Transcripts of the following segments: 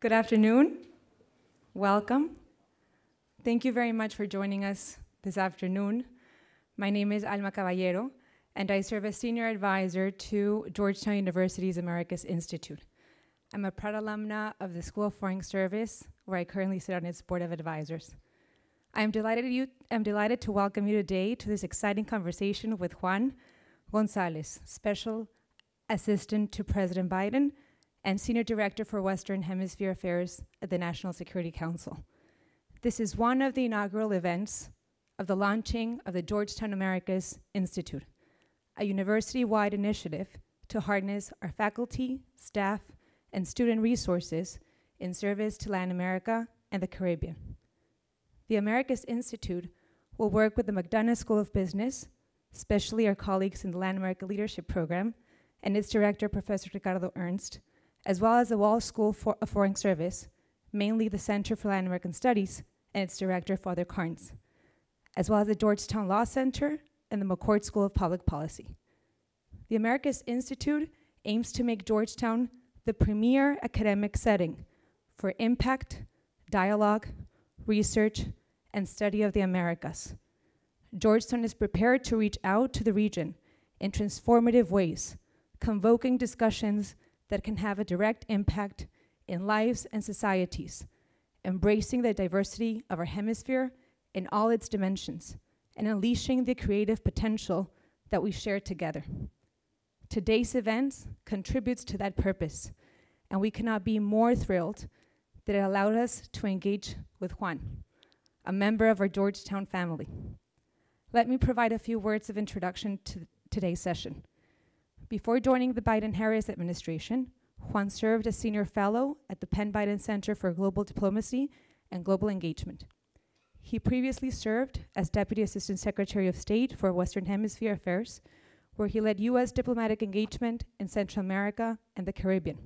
Good afternoon. Welcome. Thank you very much for joining us this afternoon. My name is Alma Caballero, and I serve as senior advisor to Georgetown University's Americas Institute. I'm a proud alumna of the School of Foreign Service, where I currently sit on its board of advisors. I'm delighted to welcome you today to this exciting conversation with Juan Gonzalez, Special Assistant to President Biden and Senior Director for Western Hemisphere Affairs at the National Security Council. This is one of the inaugural events of the launching of the Georgetown Americas Institute, a university-wide initiative to harness our faculty, staff, and student resources in service to Latin America and the Caribbean. The Americas Institute will work with the McDonough School of Business, especially our colleagues in the Latin America Leadership Program, and its director, Professor Ricardo Ernst, as well as the Walsh School of Foreign Service, mainly the Center for Latin American Studies, and its director, Father Carnes, as well as the Georgetown Law Center and the McCourt School of Public Policy. The Americas Institute aims to make Georgetown the premier academic setting for impact, dialogue, research, and study of the Americas. Georgetown is prepared to reach out to the region in transformative ways, convoking discussions that can have a direct impact in lives and societies, embracing the diversity of our hemisphere in all its dimensions, and unleashing the creative potential that we share together. Today's event contributes to that purpose, and we cannot be more thrilled that it allowed us to engage with Juan, a member of our Georgetown family. Let me provide a few words of introduction to today's session. Before joining the Biden-Harris administration, Juan served as senior fellow at the Penn-Biden Center for Global Diplomacy and Global Engagement. He previously served as Deputy Assistant Secretary of State for Western Hemisphere Affairs, where he led U.S. diplomatic engagement in Central America and the Caribbean.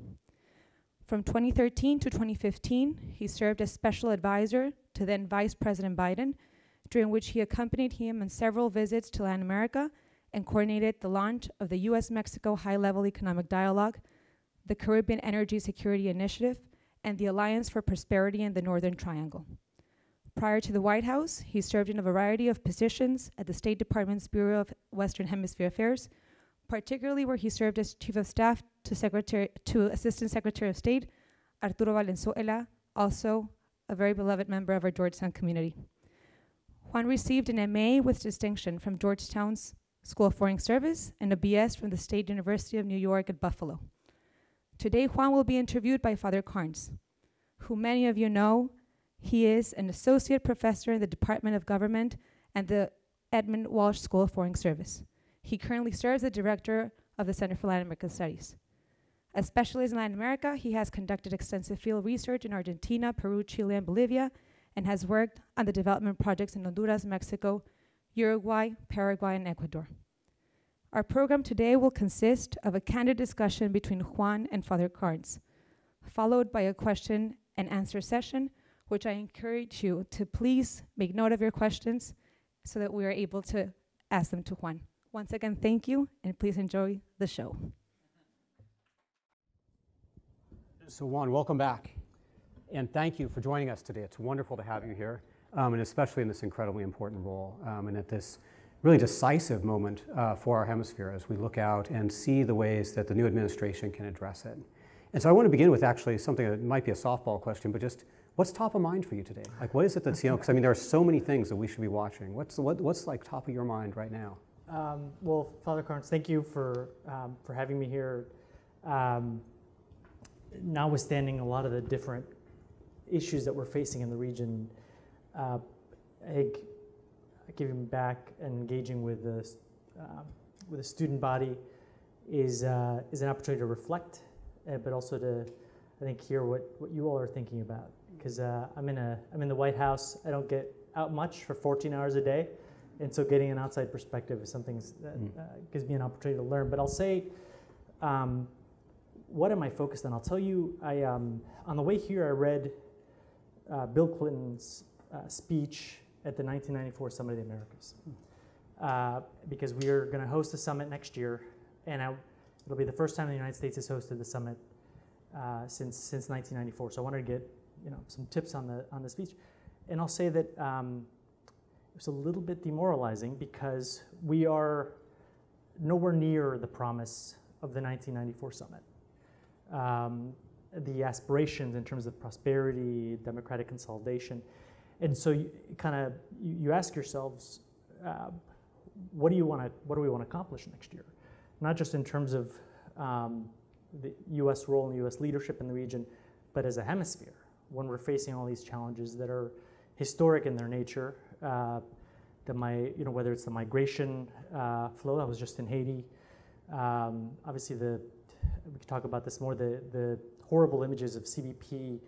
From 2013 to 2015, he served as special advisor to then Vice President Biden, during which he accompanied him on several visits to Latin America and coordinated the launch of the U.S.-Mexico High-Level Economic Dialogue, the Caribbean Energy Security Initiative, and the Alliance for Prosperity in the Northern Triangle. Prior to the White House, he served in a variety of positions at the State Department's Bureau of Western Hemisphere Affairs, particularly where he served as Chief of Staff to Assistant Secretary of State Arturo Valenzuela, also a very beloved member of our Georgetown community. Juan received an M.A. with distinction from Georgetown's School of Foreign Service and a BS from the State University of New York at Buffalo. Today, Juan will be interviewed by Father Carnes, who many of you know. He is an associate professor in the Department of Government and the Edmund Walsh School of Foreign Service. He currently serves as director of the Center for Latin American Studies. A specialist in Latin America, he has conducted extensive field research in Argentina, Peru, Chile, and Bolivia, and has worked on the development projects in Honduras, Mexico, Uruguay, Paraguay, and Ecuador. Our program today will consist of a candid discussion between Juan and Father Carnes, followed by a question and answer session, which I encourage you to please make note of your questions so that we are able to ask them to Juan. Once again, thank you, and please enjoy the show. So Juan, welcome back, and thank you for joining us today. It's wonderful to have you here. And especially in this incredibly important role and at this really decisive moment for our hemisphere as we look out and see the ways that the new administration can address it. And so I want to begin with actually something that might be a softball question, but just what's top of mind for you today? Like, what is it that's, you know, because I mean, there are so many things that we should be watching. What's like top of your mind right now? Well, Father Carnes, thank you for having me here. Notwithstanding a lot of the different issues that we're facing in the region, I think giving back and engaging with the student body is an opportunity to reflect, but also to, I think, hear what you all are thinking about. Because I'm in the White House. I don't get out much for 14 hours a day, and so getting an outside perspective is something that gives me an opportunity to learn. But I'll say, what am I focused on? I'll tell you. On the way here, I read Bill Clinton's speech at the 1994 Summit of the Americas, because we are going to host a summit next year, and it'll be the first time the United States has hosted the summit since 1994. So I wanted to get some tips on the speech, and I'll say that it was a little bit demoralizing because we are nowhere near the promise of the 1994 summit. The aspirations in terms of prosperity, democratic consolidation, and so you ask yourselves, what do we want to accomplish next year? Not just in terms of the U.S. role and U.S. leadership in the region, but as a hemisphere, when we're facing all these challenges that are historic in their nature. Whether it's the migration flow, I was just in Haiti. Obviously, we could talk about this more. The horrible images of CBP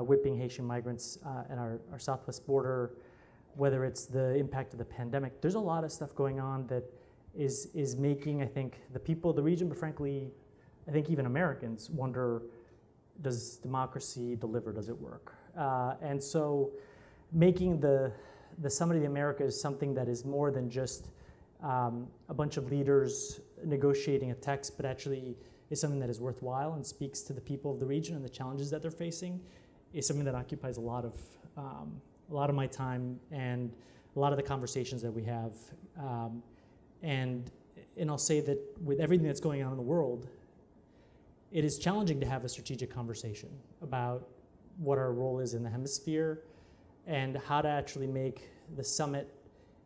whipping Haitian migrants at our southwest border. Whether it's the impact of the pandemic, there's a lot of stuff going on that is making, I think, the people of the region, but frankly, I think even Americans wonder, does democracy deliver? Does it work? And so making the Summit of the Americas is something that is more than just a bunch of leaders negotiating a text, but actually is something that is worthwhile and speaks to the people of the region and the challenges that they're facing, is something that occupies a lot of my time and a lot of the conversations that we have. And I'll say that with everything that's going on in the world, it is challenging to have a strategic conversation about what our role is in the hemisphere and how to actually make the summit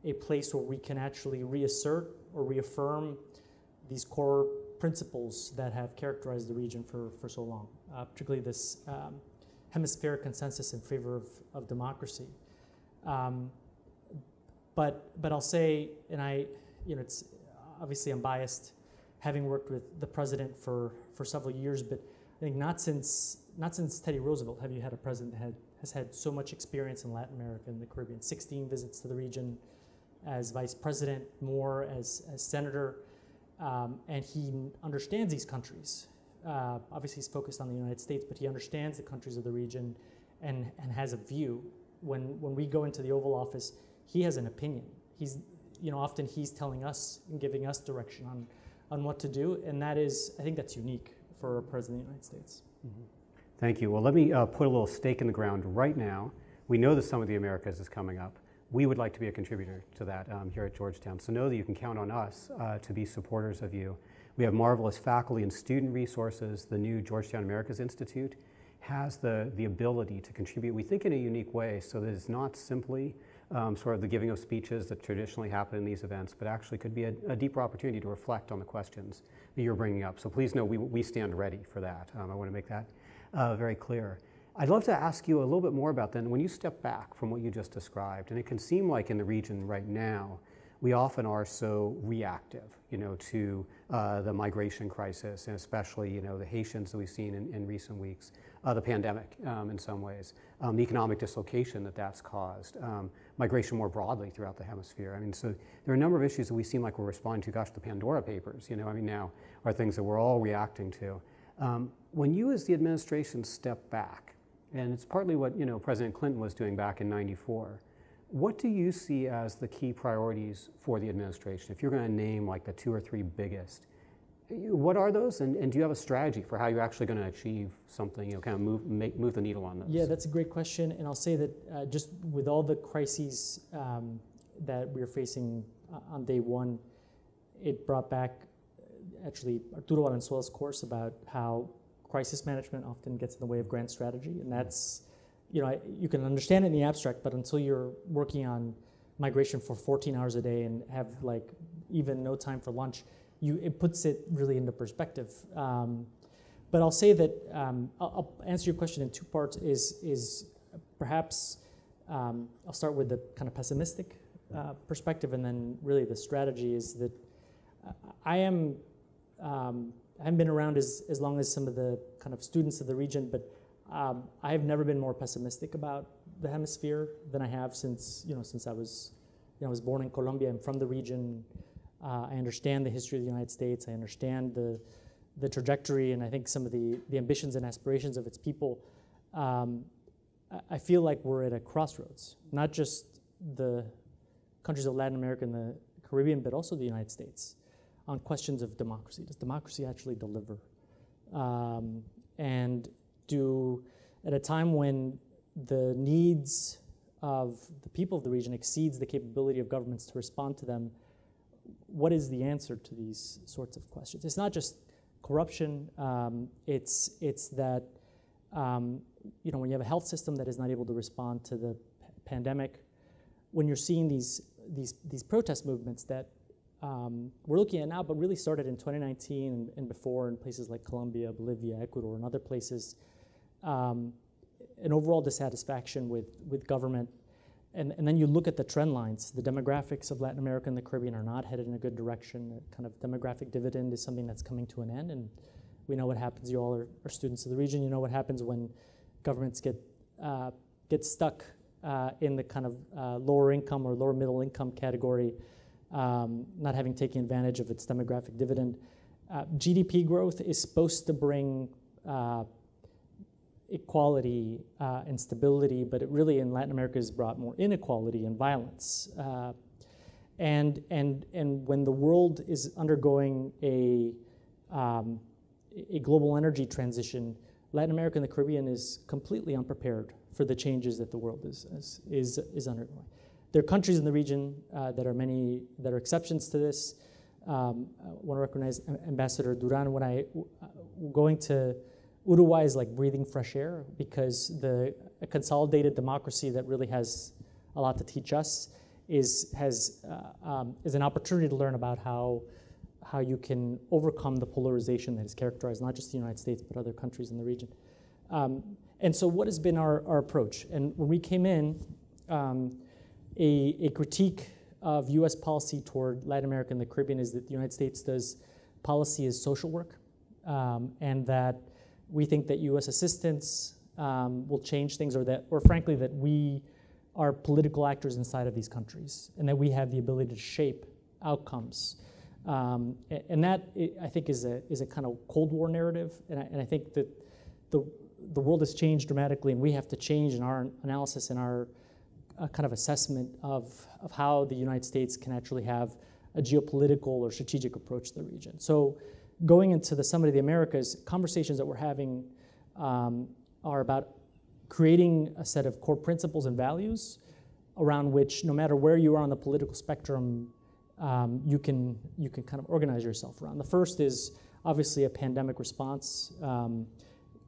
a place where we can actually reassert or reaffirm these core principles that have characterized the region for so long, particularly this hemispheric consensus in favor of democracy. But I'll say, and it's obviously I'm biased, having worked with the president for several years, but I think not since Teddy Roosevelt have you had a president that has had so much experience in Latin America and the Caribbean. 16 visits to the region as vice president, more as senator, and he understands these countries. Obviously he's focused on the United States, but he understands the countries of the region and has a view. When we go into the Oval Office, he has an opinion. He's often he's telling us and giving us direction on what to do, and I think that's unique for a president of the United States. Mm-hmm. Thank you. Well, let me put a little stake in the ground right now. We know the Summit of the Americas is coming up. We would like to be a contributor to that here at Georgetown, so know that you can count on us to be supporters of you. We have marvelous faculty and student resources. The new Georgetown Americas Institute has the ability to contribute, we think, in a unique way, so that it's not simply sort of the giving of speeches that traditionally happen in these events, but actually could be a deeper opportunity to reflect on the questions that you're bringing up. So please know we stand ready for that. I want to make that very clear. I'd love to ask you a little bit more about then, when you step back from what you just described, and it can seem like in the region right now, we often are so reactive, to the migration crisis, and especially, the Haitians that we've seen in recent weeks, the pandemic in some ways, the economic dislocation that's caused, migration more broadly throughout the hemisphere. I mean, so there are a number of issues that we seem like we're responding to, gosh, the Pandora Papers, now are things that we're all reacting to. When you as the administration step back, and it's partly what President Clinton was doing back in '94, what do you see as the key priorities for the administration? If you're going to name like the 2 or 3 biggest, what are those? And do you have a strategy for how you're actually going to achieve something, kind of move the needle on those? Yeah, that's a great question. And I'll say that just with all the crises that we're facing on day one, it brought back actually Arturo Valenzuela's course about how crisis management often gets in the way of grand strategy. And that's, you can understand it in the abstract, but until you're working on migration for 14 hours a day and have like even no time for lunch, it puts it really into perspective. But I'll say that I'll answer your question in 2 parts. Is perhaps I'll start with the kind of pessimistic perspective, and then really the strategy is that I haven't been around as long as some of the kind of students of the region, but I have never been more pessimistic about the hemisphere than I have since I was born in Colombia. I'm from the region. I understand the history of the United States. I understand the trajectory, and I think some of the ambitions and aspirations of its people. I feel like we're at a crossroads, not just the countries of Latin America and the Caribbean, but also the United States, on questions of democracy. Does democracy actually deliver? and do at a time when the needs of the people of the region exceeds the capability of governments to respond to them, what is the answer to these sorts of questions? It's not just corruption, it's that you know, when you have a health system that is not able to respond to the pandemic, when you're seeing these protest movements that we're looking at now, but really started in 2019 and before in places like Colombia, Bolivia, Ecuador, and other places, an overall dissatisfaction with government. And then you look at the trend lines. The demographics of Latin America and the Caribbean are not headed in a good direction. The kind of demographic dividend is something that's coming to an end, and we know what happens. You all are students of the region. You know what happens when governments get stuck in the kind of lower income or lower middle income category, not having taken advantage of its demographic dividend. GDP growth is supposed to bring equality and stability, but it really in Latin America has brought more inequality and violence. And when the world is undergoing a global energy transition, Latin America and the Caribbean is completely unprepared for the changes that the world is undergoing. There are countries in the region that are exceptions to this. I want to recognize Ambassador Duran. When I going to Uruguay is like breathing fresh air, because a consolidated democracy that really has a lot to teach us is an opportunity to learn about how you can overcome the polarization that has characterized not just the United States but other countries in the region. And so what has been our approach? And when we came in, a critique of US policy toward Latin America and the Caribbean is that the United States does policy as social work, and that we think that U.S. assistance will change things, or frankly, that we are political actors inside of these countries, and that we have the ability to shape outcomes. And that, I think, is a kind of Cold War narrative, and I think that the world has changed dramatically, and we have to change in our analysis and our kind of assessment of how the United States can actually have a geopolitical or strategic approach to the region. So, going into the Summit of the Americas, conversations that we're having are about creating a set of core principles and values around which, no matter where you are on the political spectrum, you can kind of organize yourself around. The first is obviously a pandemic response.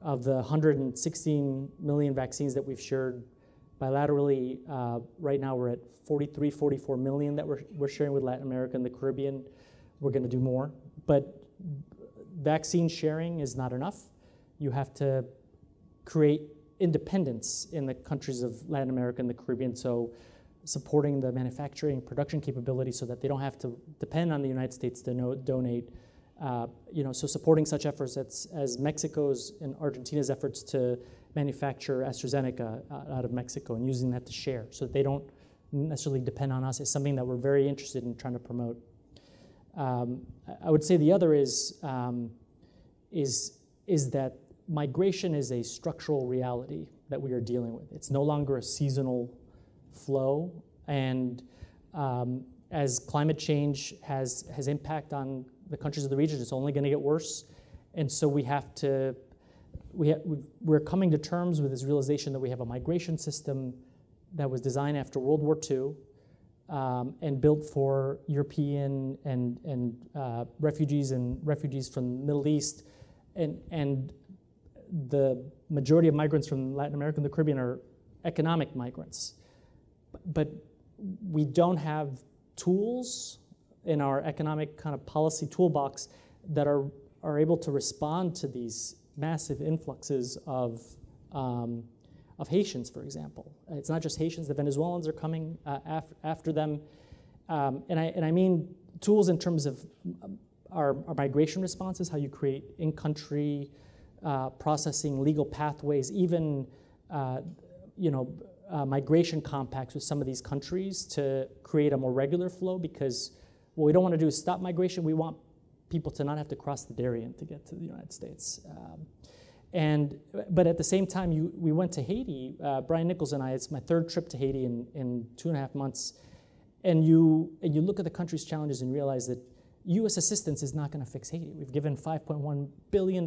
Of the 116 million vaccines that we've shared bilaterally, right now we're at 43, 44 million that we're sharing with Latin America and the Caribbean. We're going to do more, but vaccine sharing is not enough. You have to create independence in the countries of Latin America and the Caribbean, so supporting the manufacturing and production capability so that they don't have to depend on the United States to donate. You know, so supporting such efforts as Mexico's and Argentina's efforts to manufacture AstraZeneca out of Mexico and using that to share so that they don't necessarily depend on us is something that we're very interested in trying to promote. I would say the other is that migration is a structural reality that we are dealing with. It's no longer a seasonal flow, and as climate change has impact on the countries of the region, it's only going to get worse. And so we're coming to terms with this realization that we have a migration system that was designed after World War II. And built for European and refugees from the Middle East, and the majority of migrants from Latin America and the Caribbean are economic migrants. But we don't have tools in our economic kind of policy toolbox that are able to respond to these massive influxes of Haitians, for example. It's not just Haitians, the Venezuelans are coming after them. And I mean tools in terms of our migration responses, how you create in-country processing, legal pathways, even migration compacts with some of these countries to create a more regular flow, because what we don't want to do is stop migration. We want people to not have to cross the Darien to get to the United States. But at the same time, we went to Haiti. Brian Nichols and I, it's my third trip to Haiti in 2.5 months. And you look at the country's challenges and realize that U.S. assistance is not going to fix Haiti. We've given $5.1 billion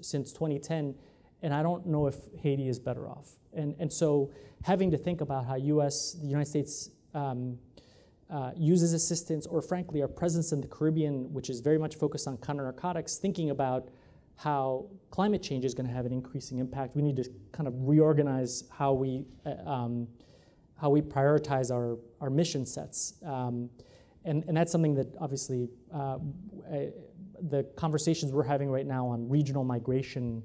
since 2010, and I don't know if Haiti is better off. And so having to think about how the United States uses assistance, or frankly, our presence in the Caribbean, which is very much focused on counter-narcotics, thinking about how climate change is going to have an increasing impact. We need to kind of reorganize how we prioritize our mission sets. And that's something that obviously the conversations we're having right now on regional migration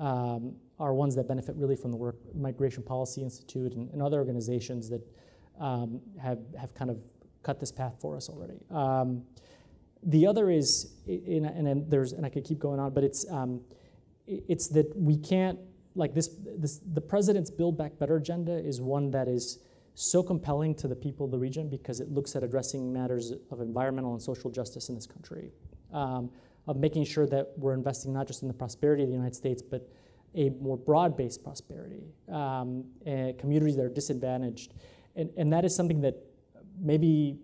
are ones that benefit really from the work Migration Policy Institute and other organizations that have kind of cut this path for us already. The other is, and I could keep going on, but it's that we can't, like the president's Build Back Better agenda is one that is so compelling to the people of the region because it looks at addressing matters of environmental and social justice in this country, of making sure that we're investing not just in the prosperity of the United States, but a more broad-based prosperity, communities that are disadvantaged. And that is something that maybe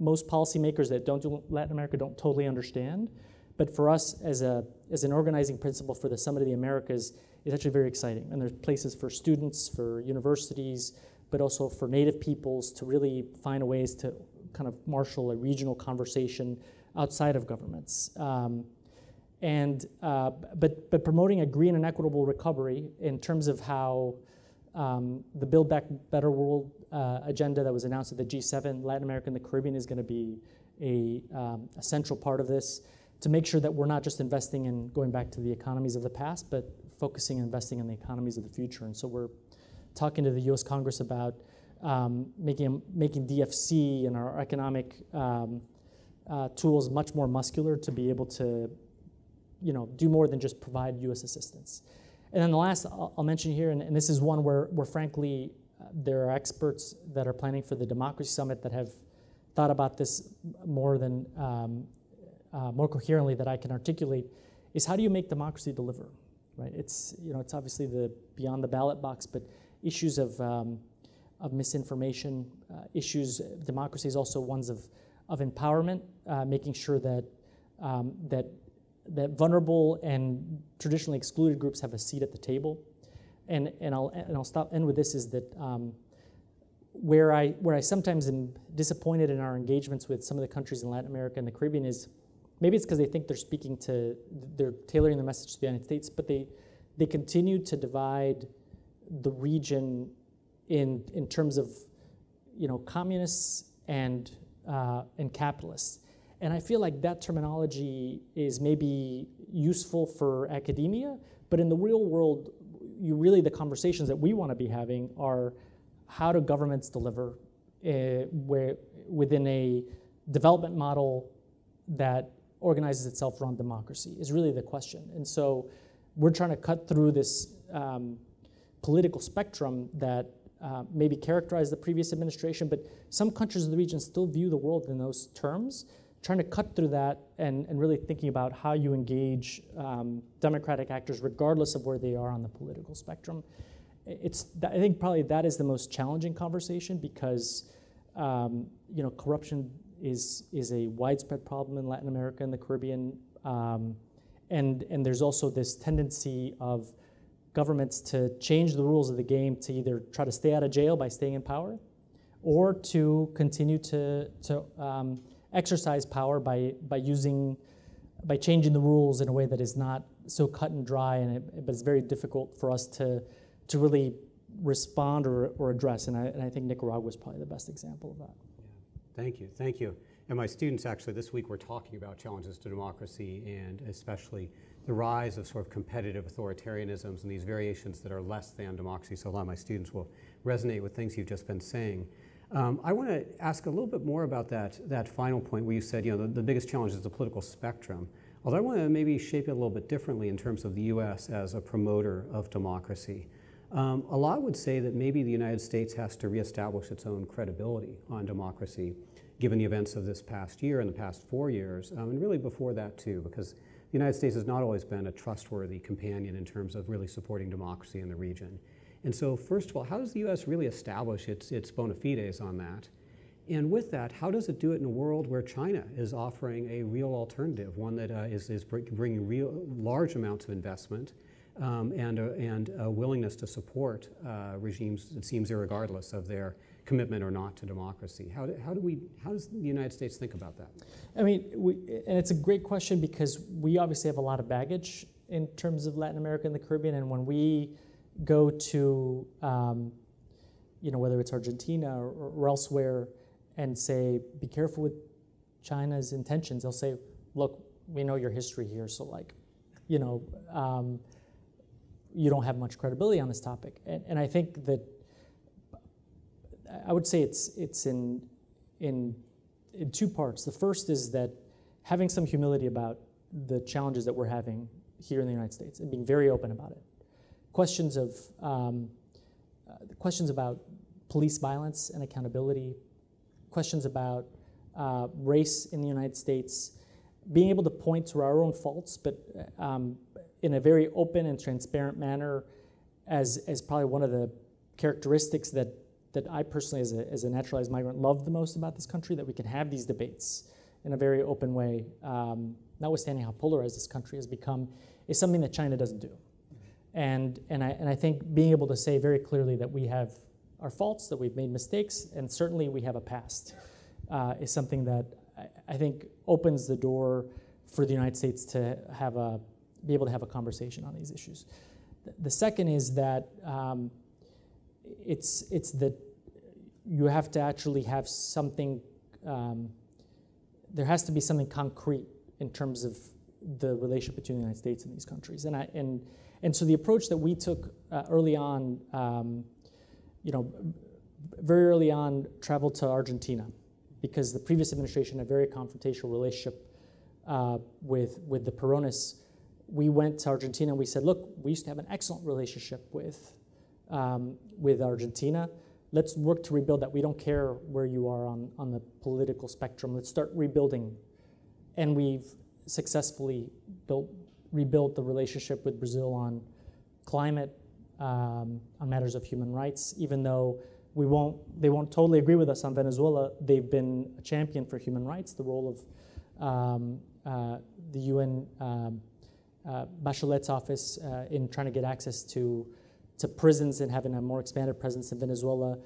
most policymakers that don't do Latin America don't totally understand. But for us as an organizing principle for the Summit of the Americas is actually very exciting. And there's places for students, for universities, but also for native peoples to really find ways to kind of marshal a regional conversation outside of governments. But promoting a green and equitable recovery in terms of how the Build Back Better World agenda that was announced at the G7, Latin America and the Caribbean is going to be a central part of this, to make sure that we're not just investing in going back to the economies of the past, but focusing and investing in the economies of the future. And so we're talking to the U.S. Congress about making DFC and our economic tools much more muscular to be able to, do more than just provide U.S. assistance. And then the last I'll mention here, and this is one where frankly there are experts that are planning for the Democracy Summit that have thought about this more coherently than I can articulate, is how do you make democracy deliver? Right? It's obviously beyond the ballot box, but issues of misinformation, democracy is also ones of empowerment, making sure that that vulnerable and traditionally excluded groups have a seat at the table. And I'll end with this, is that where I sometimes am disappointed in our engagements with some of the countries in Latin America and the Caribbean is, maybe it's because they think they're tailoring the message to the United States, but they continue to divide the region in terms of, communists and capitalists. And I feel like that terminology is maybe useful for academia, but in the real world, the conversations that we want to be having are how do governments deliver within a development model that organizes itself around democracy is really the question. And so we're trying to cut through this political spectrum that maybe characterized the previous administration, but some countries of the region still view the world in those terms. Trying to cut through that and really thinking about how you engage democratic actors regardless of where they are on the political spectrum. I think probably that is the most challenging conversation because corruption is a widespread problem in Latin America and the Caribbean. And there's also this tendency of governments to change the rules of the game to either try to stay out of jail by staying in power or to continue to exercise power by changing the rules in a way that is not so cut and dry, but it's very difficult for us to really respond or address. And I think Nicaragua is probably the best example of that. Yeah. Thank you. And my students actually this week were talking about challenges to democracy and especially the rise of sort of competitive authoritarianisms and these variations that are less than democracy. So a lot of my students will resonate with things you've just been saying. I want to ask a little bit more about that final point where you said, the biggest challenge is the political spectrum. Although I want to maybe shape it a little bit differently in terms of the U.S. as a promoter of democracy. A lot would say that maybe the United States has to reestablish its own credibility on democracy, given the events of this past year and the past 4 years, and really before that too, because the United States has not always been a trustworthy companion in terms of really supporting democracy in the region. And so, first of all, how does the U.S. really establish its bona fides on that? And with that, how does it do it in a world where China is offering a real alternative, one that is bringing real large amounts of investment and a willingness to support regimes, it seems, irregardless of their commitment or not to democracy? How does the United States think about that? I mean, and it's a great question, because we obviously have a lot of baggage in terms of Latin America and the Caribbean, and when we go to, you know, whether it's Argentina or elsewhere, and say, be careful with China's intentions, they'll say, look, we know your history here, so like, you know, you don't have much credibility on this topic. And I think that, I would say it's in two parts. The first is that having some humility about the challenges that we're having here in the United States and being very open about it. Questions of, questions about police violence and accountability, questions about race in the United States, being able to point to our own faults, but in a very open and transparent manner, as probably one of the characteristics that I personally, as a naturalized migrant, love the most about this country, that we can have these debates in a very open way, notwithstanding how polarized this country has become, is something that China doesn't do. And I think being able to say very clearly that we have our faults, that we've made mistakes, and certainly we have a past, is something that I think opens the door for the United States to have be able to have a conversation on these issues. The second is that it's that you have to actually have something, there has to be something concrete in terms of the relationship between the United States and these countries. And so the approach that we took early on, you know, very early on, traveled to Argentina, because the previous administration had a very confrontational relationship with the Peronis. We went to Argentina and we said, look, we used to have an excellent relationship with Argentina. Let's work to rebuild that. We don't care where you are on the political spectrum. Let's start rebuilding. And we've successfully rebuilt the relationship with Brazil on climate, on matters of human rights. Even though they won't totally agree with us on Venezuela, they've been a champion for human rights, the role of the UN Bachelet's office in trying to get access to prisons and having a more expanded presence in Venezuela.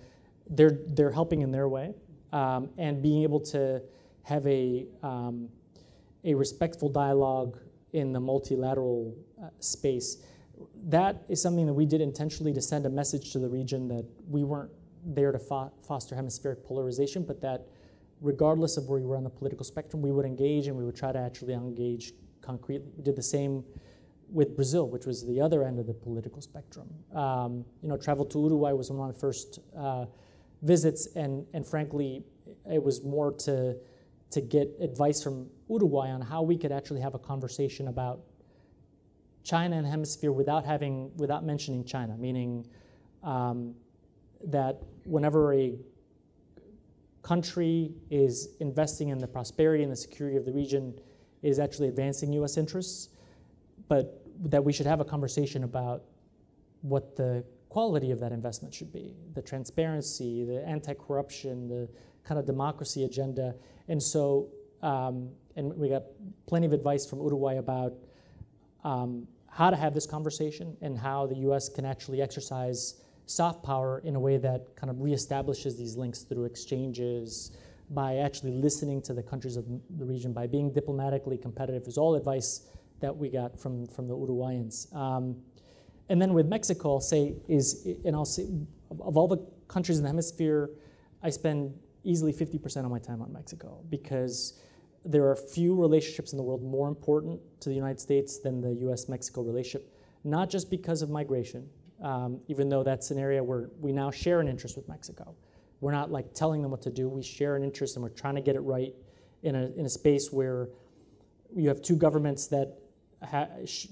They're helping in their way, and being able to have a respectful dialogue in the multilateral space. That is something that we did intentionally to send a message to the region that we weren't there to foster hemispheric polarization, but that regardless of where you were on the political spectrum, we would engage and we would try to actually engage concretely. We did the same with Brazil, which was the other end of the political spectrum. You know, travel to Uruguay was one of my first visits, and frankly, it was more to get advice from Uruguay on how we could actually have a conversation about China and hemisphere without mentioning China, meaning that whenever a country is investing in the prosperity and the security of the region, it is actually advancing U.S. interests, but that we should have a conversation about what the quality of that investment should be, the transparency, the anti-corruption, the kind of democracy agenda. And so, and we got plenty of advice from Uruguay about how to have this conversation and how the U.S. can actually exercise soft power in a way that kind of reestablishes these links through exchanges, by actually listening to the countries of the region, by being diplomatically competitive, is all advice that we got from the Uruguayans. And then with Mexico, I'll say of all the countries in the hemisphere, I spend easily 50% of my time on Mexico, because there are few relationships in the world more important to the United States than the U.S.-Mexico relationship, not just because of migration, even though that's an area where we now share an interest with Mexico. We're not like telling them what to do. We share an interest, and we're trying to get it right in a space where you have two governments that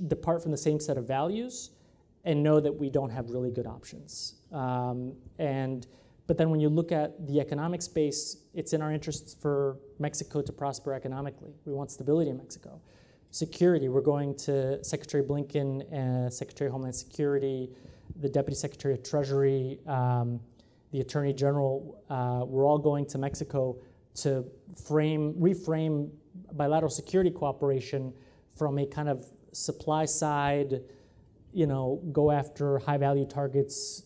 depart from the same set of values and know that we don't have really good options. But then when you look at the economic space, it's in our interests for Mexico to prosper economically. We want stability in Mexico. Security, we're going to Secretary Blinken, Secretary of Homeland Security, the Deputy Secretary of Treasury, the Attorney General, we're all going to Mexico to reframe bilateral security cooperation from a kind of supply side, you know, go after high value targets,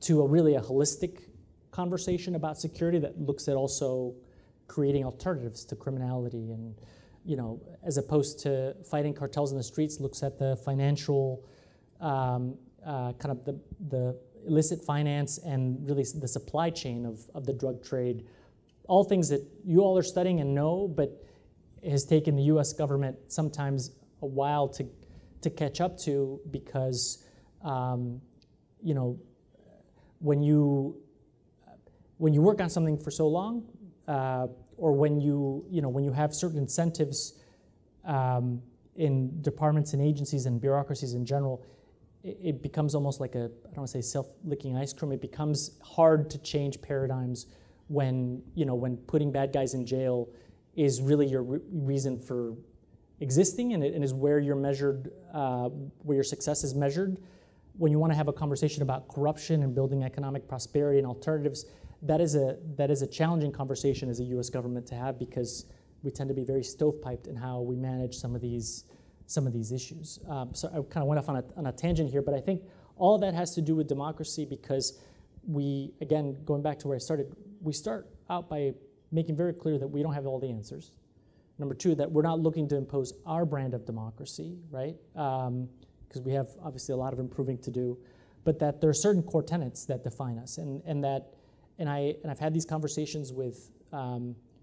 to a really a holistic conversation about security that looks at also creating alternatives to criminality, and, you know, as opposed to fighting cartels in the streets, looks at the financial, kind of the illicit finance and really the supply chain of the drug trade. All things that you all are studying and know, but it has taken the U.S. government sometimes a while to catch up to, because, you know, when you work on something for so long, or when you have certain incentives in departments and agencies and bureaucracies in general, it becomes almost like a, I don't want to say self-licking ice cream. It becomes hard to change paradigms when, you know, when putting bad guys in jail is really your reason for existing, and it is where you're measured, where your success is measured. When you want to have a conversation about corruption and building economic prosperity and alternatives, that is a challenging conversation as a U.S. government to have, because we tend to be very stovepiped in how we manage some of these issues. So I kind of went off on a tangent here, but I think all of that has to do with democracy, because we, again, going back to where I started, we start out by making very clear that we don't have all the answers. Number two, that we're not looking to impose our brand of democracy, right? Because we have obviously a lot of improving to do, but that there are certain core tenets that define us, and I've had these conversations with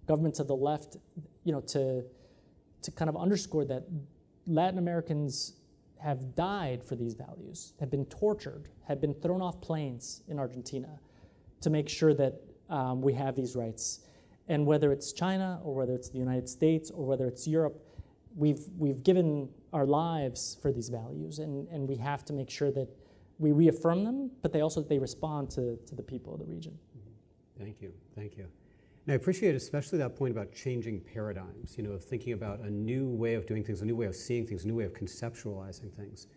governments of the left, you know, to kind of underscore that Latin Americans have died for these values, have been tortured, have been thrown off planes in Argentina to make sure that we have these rights. And whether it's China or whether it's the United States or whether it's Europe, we've given our lives for these values, and we have to make sure that we reaffirm them, but they also respond to the people of the region. Thank you. And I appreciate especially that point about changing paradigms, you know, of thinking about a new way of doing things, a new way of seeing things, a new way of conceptualizing things.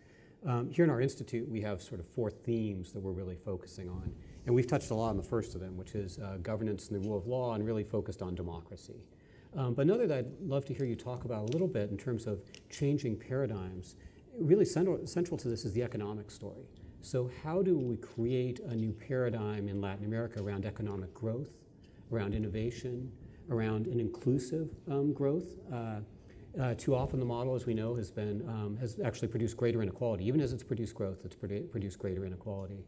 Here in our institute, we have sort of four themes that we're really focusing on. And we've touched a lot on the first of them, which is governance and the rule of law, and really focused on democracy. But another that I'd love to hear you talk about a little bit in terms of changing paradigms, really central to this is the economic story. So how do we create a new paradigm in Latin America around economic growth, around innovation, around an inclusive growth? Too often the model, as we know, has actually produced greater inequality. Even as it's produced growth, it's produced greater inequality.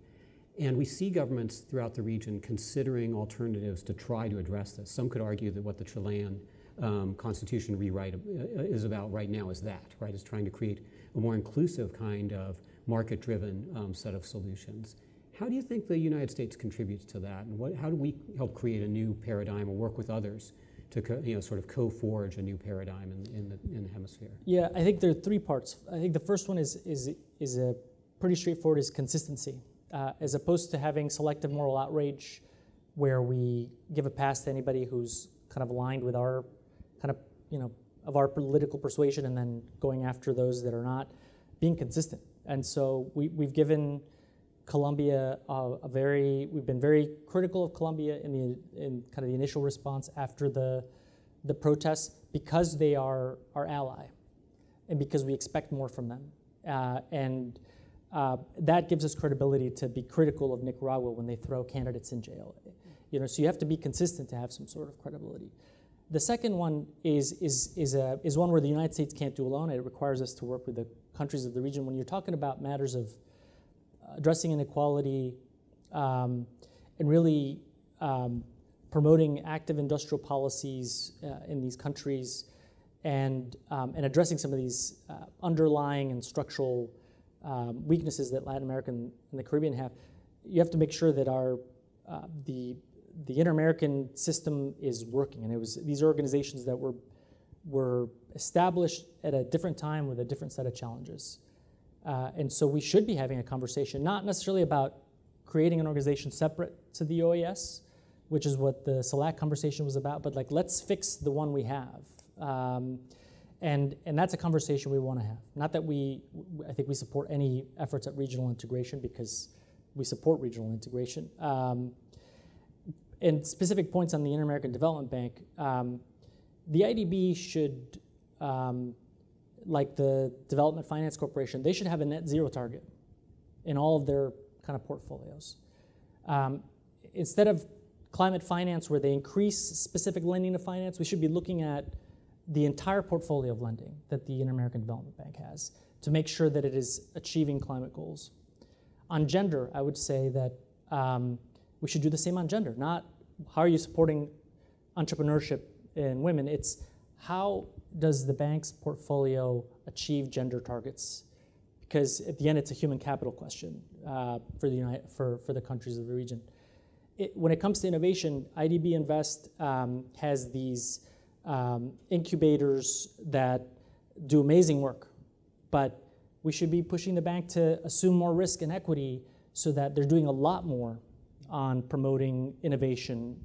And we see governments throughout the region considering alternatives to try to address this. Some could argue that what the Chilean constitution rewrite is about right now is that, right? Is trying to create a more inclusive kind of market-driven set of solutions. How do you think the United States contributes to that, and how do we help create a new paradigm or work with others to co-forge a new paradigm in the hemisphere? Yeah, I think there are three parts. I think the first one is a pretty straightforward, is consistency, as opposed to having selective moral outrage, where we give a pass to anybody who's kind of aligned with our kind of, you know, of our political persuasion, and then going after those that are not. Being consistent. And so we've given Colombia we've been very critical of Colombia in kind of the initial response after the protests, because they are our ally and because we expect more from them. And that gives us credibility to be critical of Nicaragua when they throw candidates in jail. You know, so you have to be consistent to have some sort of credibility. The second one is one where the United States can't do alone. It requires us to work with the countries of the region. When you're talking about matters of addressing inequality and really promoting active industrial policies in these countries, and addressing some of these underlying and structural weaknesses that Latin America and the Caribbean have, you have to make sure that the inter-American system is working. And it was these organizations that were established at a different time with a different set of challenges. And so we should be having a conversation, not necessarily about creating an organization separate to the OAS, which is what the SELAC conversation was about, but like, let's fix the one we have. And that's a conversation we want to have. Not that I think we support any efforts at regional integration, because we support regional integration. And specific points on the Inter-American Development Bank, the IDB should, like the Development Finance Corporation, they should have a net zero target in all of their kind of portfolios. Instead of climate finance where they increase specific lending to finance, we should be looking at the entire portfolio of lending that the Inter-American Development Bank has to make sure that it is achieving climate goals. On gender, I would say that we should do the same on gender, not how are you supporting entrepreneurship in women, it's how does the bank's portfolio achieve gender targets? Because at the end, it's a human capital question for the countries of the region. When it comes to innovation, IDB Invest has these incubators that do amazing work, but we should be pushing the bank to assume more risk and equity so that they're doing a lot more on promoting innovation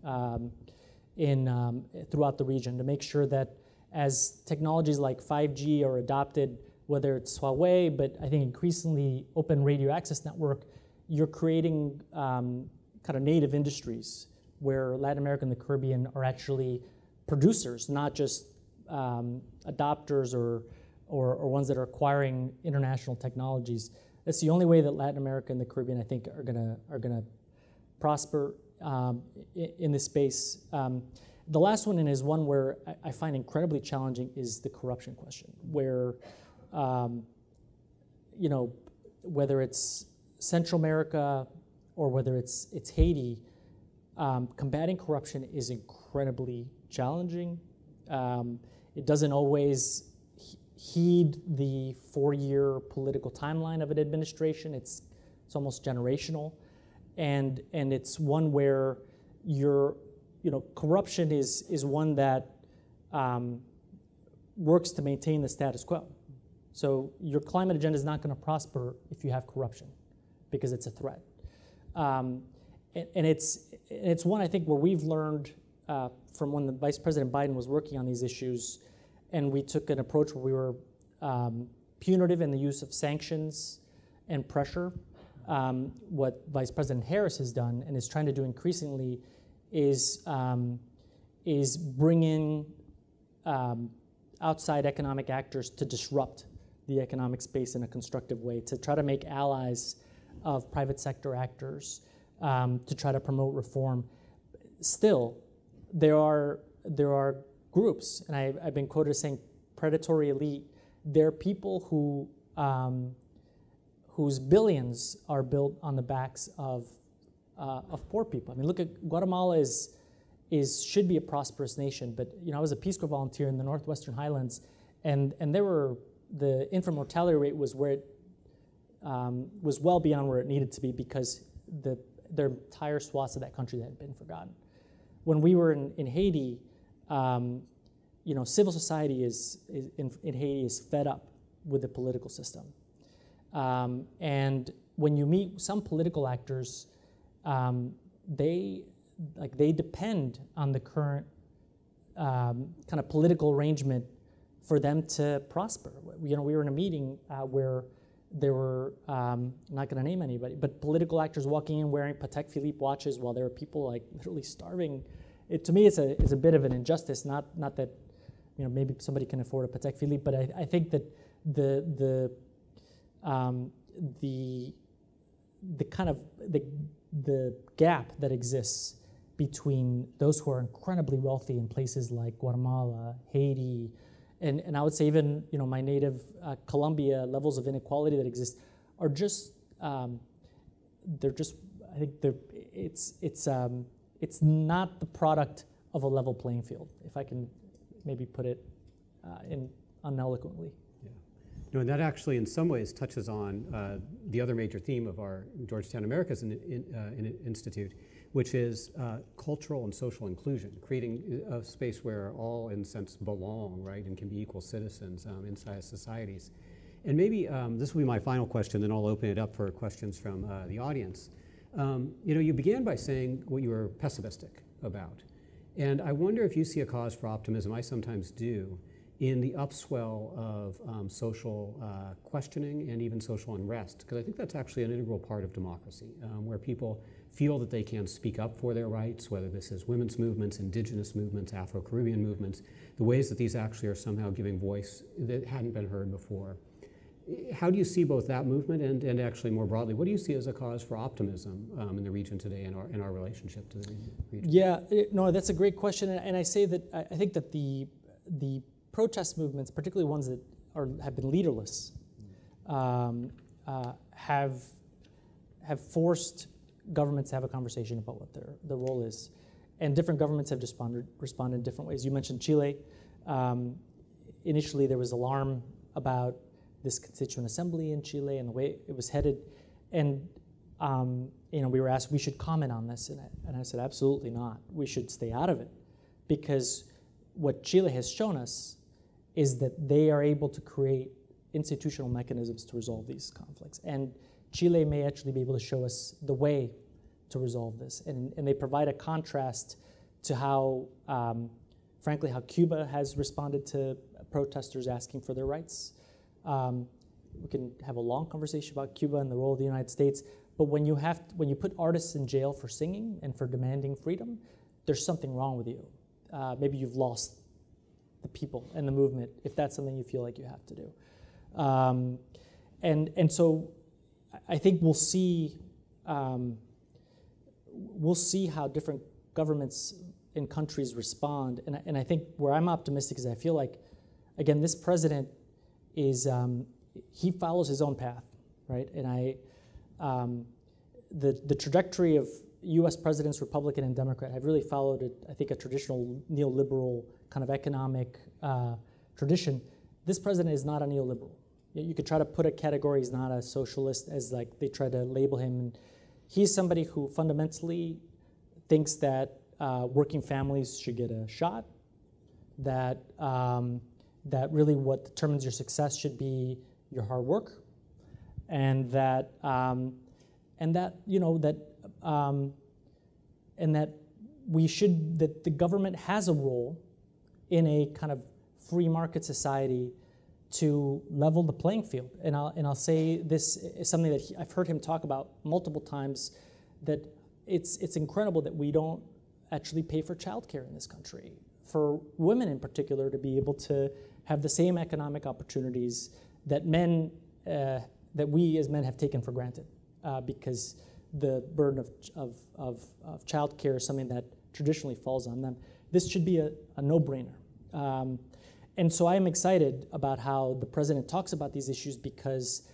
throughout the region to make sure that as technologies like 5G are adopted, whether it's Huawei, but I think increasingly open radio access network, you're creating kind of native industries where Latin America and the Caribbean are actually producers, not just adopters or ones that are acquiring international technologies. That's the only way that Latin America and the Caribbean, I think, are gonna prosper in this space. The last one, and is one where I find incredibly challenging, is the corruption question, where you know, whether it's Central America or whether it's Haiti, combating corruption is incredibly challenging. It doesn't always heed the four-year political timeline of an administration. It's almost generational, and it's one where corruption is one that works to maintain the status quo. So your climate agenda is not going to prosper if you have corruption, because it's a threat. And it's one, I think, where we've learned from when the Vice President Biden was working on these issues, and we took an approach where we were punitive in the use of sanctions and pressure. What Vice President Harris has done and is trying to do increasingly is bring in outside economic actors to disrupt the economic space in a constructive way, to try to make allies of private sector actors, to try to promote reform. Still, there are groups, and I've been quoted as saying predatory elite. There are people who whose billions are built on the backs of poor people. I mean, look at Guatemala should be a prosperous nation, but you know, I was a Peace Corps volunteer in the Northwestern Highlands, and there were, the infant mortality rate was where it was well beyond where it needed to be, because their entire swaths of that country that had been forgotten. When we were in Haiti, you know, civil society in Haiti is fed up with the political system, and when you meet some political actors, they depend on the current kind of political arrangement for them to prosper. You know, we were in a meeting where there were, I'm not going to name anybody, but political actors walking in wearing Patek Philippe watches while there were people like literally starving. To me, it's a bit of an injustice. Not that, you know, maybe somebody can afford a Patek Philippe, but I think that the gap that exists between those who are incredibly wealthy in places like Guatemala, Haiti, and I would say even, you know, my native Colombia, levels of inequality that exist are just it's not the product of a level playing field, if I can maybe put it in uneloquently. Yeah. No, and that actually in some ways touches on the other major theme of our Georgetown Americas Institute, which is cultural and social inclusion, creating a space where all, in a sense, belong, right, and can be equal citizens inside societies. And maybe this will be my final question, then I'll open it up for questions from the audience. You know, you began by saying what you were pessimistic about. And I wonder if you see a cause for optimism. I sometimes do. in the upswell of social questioning and even social unrest, because I think that's actually an integral part of democracy, where people feel that they can speak up for their rights, whether this is women's movements, indigenous movements, Afro-Caribbean movements, the ways that these actually are somehow giving voice that hadn't been heard before. How do you see both that movement and actually more broadly, what do you see as a cause for optimism in the region today and in our relationship to the region? Yeah, no, that's a great question. And I say that I think that the protest movements, particularly ones that have been leaderless, have forced governments to have a conversation about what their role is. And different governments have responded in different ways. You mentioned Chile. Initially, there was alarm about this constituent assembly in Chile and the way it was headed. And we were asked, we should comment on this. And I said, absolutely not. We should stay out of it, because what Chile has shown us is that they are able to create institutional mechanisms to resolve these conflicts. And Chile may actually be able to show us the way to resolve this. And they provide a contrast to how, frankly, how Cuba has responded to protesters asking for their rights. We can have a long conversation about Cuba and the role of the United States, but when you put artists in jail for singing and for demanding freedom, there's something wrong with you. Maybe you've lost the people and the movement, if that's something you feel like you have to do. And so I think we'll see how different governments and countries respond. And I think where I'm optimistic is I feel like, again, this president is, he follows his own path, right? And the trajectory of U.S. presidents, Republican and Democrat, have really followed, I think, a traditional neoliberal kind of economic tradition. This president is not a neoliberal. You could try to put a category, he's not a socialist, as like they try to label him. And he's somebody who fundamentally thinks that working families should get a shot, that that really what determines your success should be your hard work, and that the government has a role in a kind of free market society to level the playing field. And I'll say this is something that I've heard him talk about multiple times, that it's incredible that we don't actually pay for childcare in this country, for women in particular to be able to have the same economic opportunities that men, that we as men have taken for granted, because the burden of childcare is something that traditionally falls on them. This should be a no-brainer. And so I am excited about how the president talks about these issues, because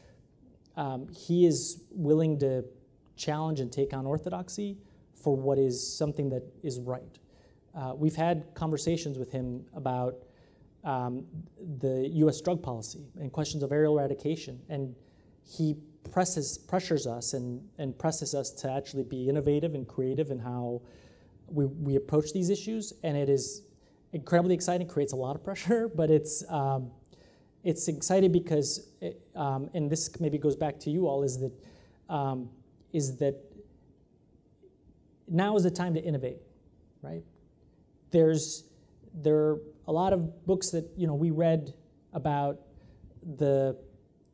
he is willing to challenge and take on orthodoxy for what is something that is right. We've had conversations with him about the U.S. drug policy and questions of aerial eradication, and he pressures us and presses us to actually be innovative and creative in how we approach these issues, and it is incredibly exciting, creates a lot of pressure, but it's exciting because, and this maybe goes back to you all, is that now is the time to innovate, right? There are a lot of books that we read about the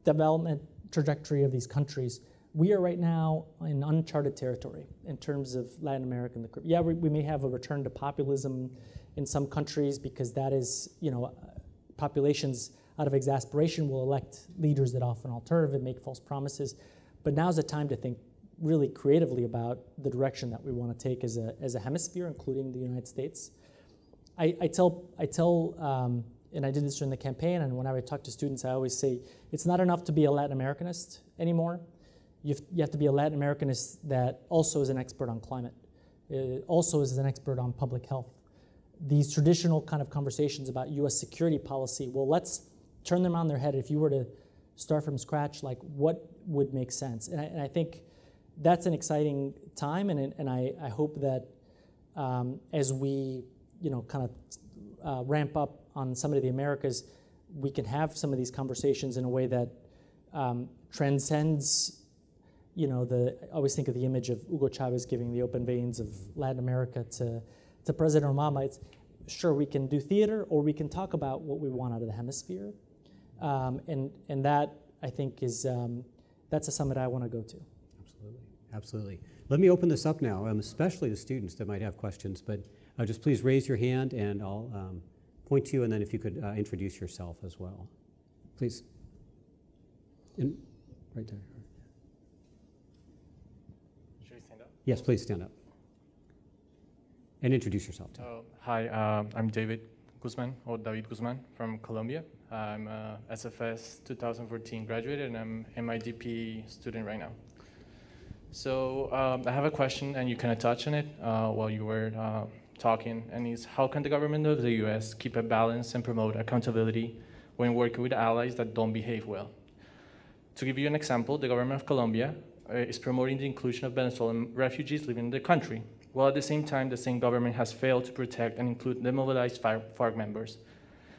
development trajectory of these countries. We are right now in uncharted territory in terms of Latin America and the Caribbean. Yeah, we may have a return to populism in some countries, because that is, populations out of exasperation will elect leaders that often alternative and make false promises. But now's the time to think really creatively about the direction that we want to take as a hemisphere, including the United States. I tell, and I did this during the campaign, and whenever I talk to students, I always say, it's not enough to be a Latin Americanist anymore. You have to be a Latin Americanist that also is an expert on climate, also is an expert on public health. These traditional kind of conversations about U.S. security policy, well, let's turn them on their head. If you were to start from scratch, like, what would make sense? And I think that's an exciting time, and I hope that as we ramp up on Summit of the Americas, we can have some of these conversations in a way that transcends. I always think of the image of Hugo Chavez giving the open veins of Latin America to President Obama. It's sure, we can do theater or we can talk about what we want out of the hemisphere. And that, I think, is that's a summit I want to go to. Absolutely. Absolutely. Let me open this up now, especially to students that might have questions, but just please raise your hand and I'll point to you, and then if you could introduce yourself as well. Please. In, right there. Should we stand up? Yes, please stand up. And introduce yourself too. Hi, I'm David Guzman, or David Guzman, from Colombia. I'm a SFS 2014 graduate, and I'm an MIDP student right now. So I have a question, and you kind of touched on it while you were talking, and is how can the government of the US keep a balance and promote accountability when working with allies that don't behave well? To give you an example, the government of Colombia is promoting the inclusion of Venezuelan refugees living in the country, while at the same time the same government has failed to protect and include demobilized FARC members.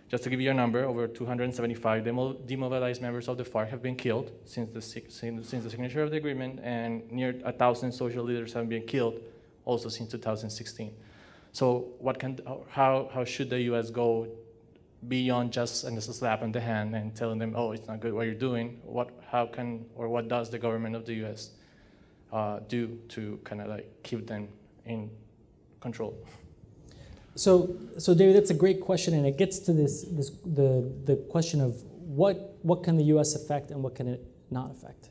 Just to give you a number, over 275 demobilized members of the FARC have been killed since the signature of the agreement, and near 1,000 social leaders have been killed also since 2016. So what can, how should the US go beyond just a slap on the hand and telling them, oh, it's not good what you're doing? What, how can, or what does the government of the US do to kind of like keep them in control? So David, that's a great question, and it gets to the question of what can the U.S. affect and what can it not affect,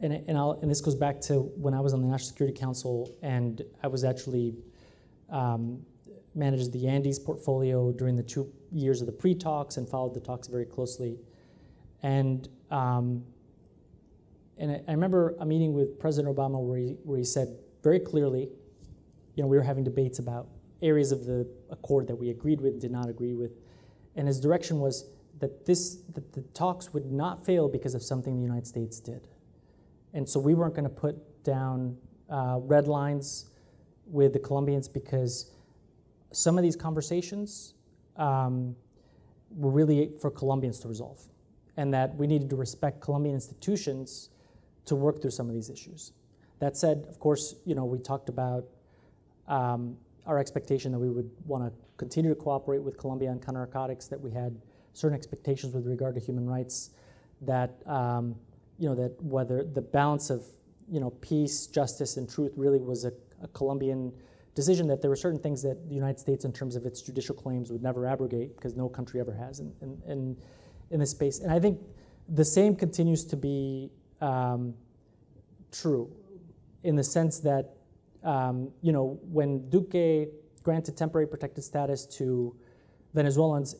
and this goes back to when I was on the National Security Council, and I was actually managed the Andes portfolio during the 2 years of the pre-talks and followed the talks very closely, and I remember a meeting with President Obama where he said very clearly, you know, we were having debates about areas of the accord that we agreed with, did not agree with. And his direction was that that the talks would not fail because of something the United States did. And so we weren't going to put down red lines with the Colombians because some of these conversations were really for Colombians to resolve, and that we needed to respect Colombian institutions to work through some of these issues. That said, of course, you know, we talked about our expectation that we would want to continue to cooperate with Colombia on counter-narcotics, that we had certain expectations with regard to human rights, that you know, that whether the balance of, you know, peace, justice, and truth really was a Colombian decision, that there were certain things that the United States, in terms of its judicial claims, would never abrogate because no country ever has in this space. And I think the same continues to be true in the sense that, you know, when Duque granted temporary protected status to Venezuelans,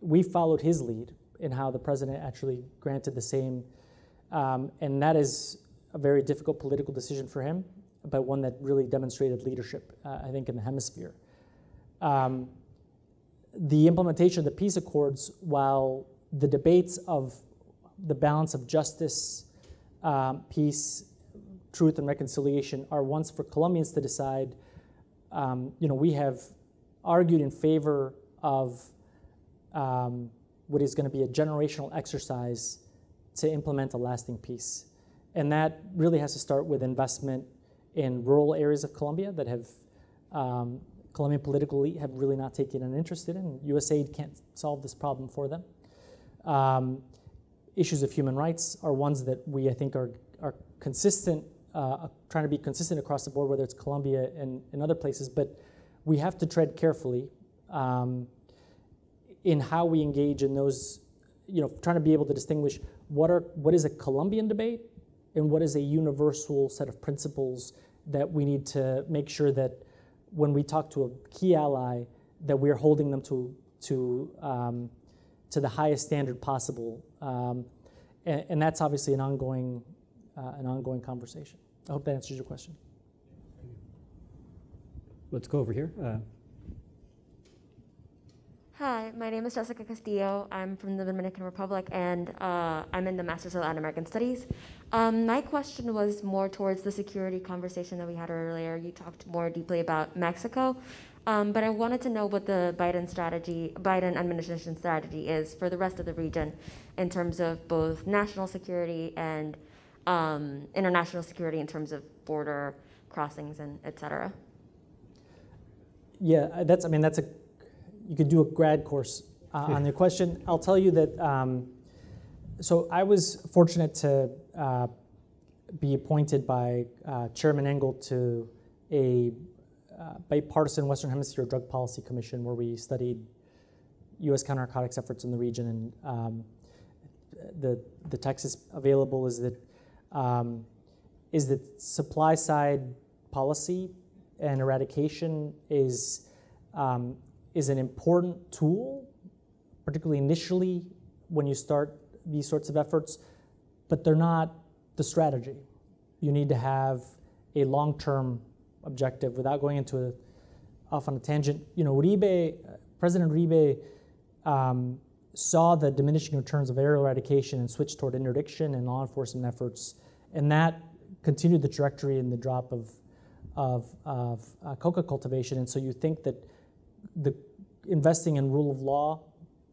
we followed his lead in how the president actually granted the same, and that is a very difficult political decision for him, but one that really demonstrated leadership, I think, in the hemisphere. The implementation of the peace accords, while the debates of the balance of justice, peace, truth, and reconciliation are ones for Colombians to decide. You know, we have argued in favor of what is going to be a generational exercise to implement a lasting peace. And that really has to start with investment in rural areas of Colombia that have, Colombian political elite have really not taken an interest in. USAID can't solve this problem for them. Issues of human rights are ones that we, I think, are consistent, trying to be consistent across the board, whether it's Colombia and other places, but we have to tread carefully in how we engage in those, you know, trying to be able to distinguish what is a Colombian debate and what is a universal set of principles that we need to make sure that when we talk to a key ally that we're holding them to the highest standard possible. And that's obviously an ongoing conversation. I hope that answers your question. Let's go over here. Hi, my name is Jessica Castillo. I'm from the Dominican Republic, and I'm in the Masters of Latin American Studies. My question was more towards the security conversation that we had earlier. You talked more deeply about Mexico, but I wanted to know what the Biden administration strategy is for the rest of the region in terms of both national security and international security in terms of border crossings and et cetera. Yeah, that's, I mean, that's a you could do a grad course on the question. I'll tell you that, so I was fortunate to be appointed by Chairman Engel to a bipartisan Western Hemisphere Drug Policy Commission where we studied U.S. counter-narcotics efforts in the region. And the text is available is that supply-side policy and eradication is an important tool, particularly initially when you start these sorts of efforts, but they're not the strategy. You need to have a long-term objective. Without going into off on a tangent, you know, President Uribe saw the diminishing returns of aerial eradication and switched toward interdiction and law enforcement efforts, and that continued the trajectory in the drop of coca cultivation. And so you think that the investing in rule of law,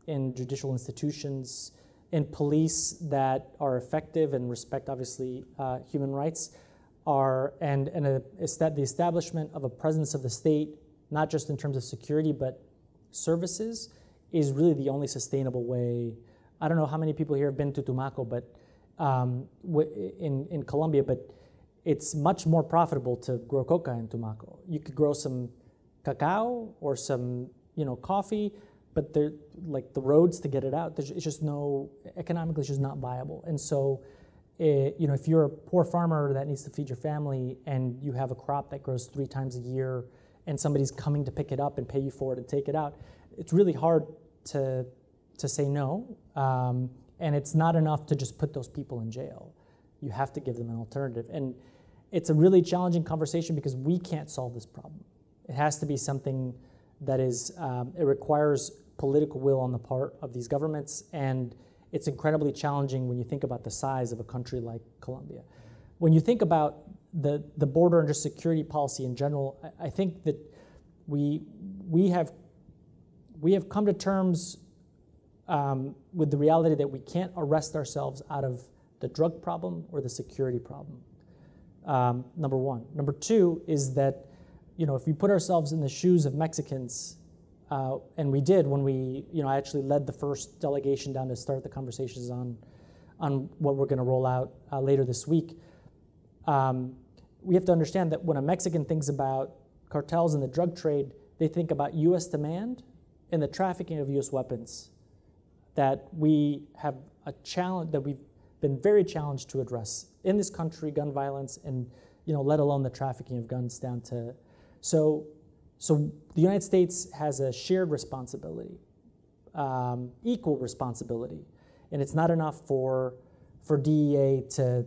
in judicial institutions, in police that are effective and respect, obviously, human rights, the establishment of a presence of the state, not just in terms of security, but services, is really the only sustainable way. I don't know how many people here have been to Tumaco, but in Colombia, but it's much more profitable to grow coca in Tumaco. You could grow some cacao or some, you know, coffee, but they're like the roads to get it out. It's just economically, it's just not viable. And so, you know, if you're a poor farmer that needs to feed your family and you have a crop that grows 3 times a year and somebody's coming to pick it up and pay you for it and take it out, it's really hard to say no. And it's not enough to just put those people in jail. You have to give them an alternative. And it's a really challenging conversation because we can't solve this problem. It has to be something that is, it requires political will on the part of these governments, and it's incredibly challenging when you think about the size of a country like Colombia. When you think about the border and just security policy in general, I think that we have come to terms with the reality that we can't arrest ourselves out of the drug problem or the security problem, number one. Number two is that, you know, if we put ourselves in the shoes of Mexicans, and we did when we, you know, I actually led the first delegation down to start the conversations on what we're going to roll out later this week. We have to understand that when a Mexican thinks about cartels and the drug trade, they think about U.S. demand and the trafficking of U.S. weapons that we have a challenge, that we've been very challenged to address in this country, gun violence and, you know, let alone the trafficking of guns down to. So the United States has a shared responsibility, equal responsibility, and it's not enough for DEA to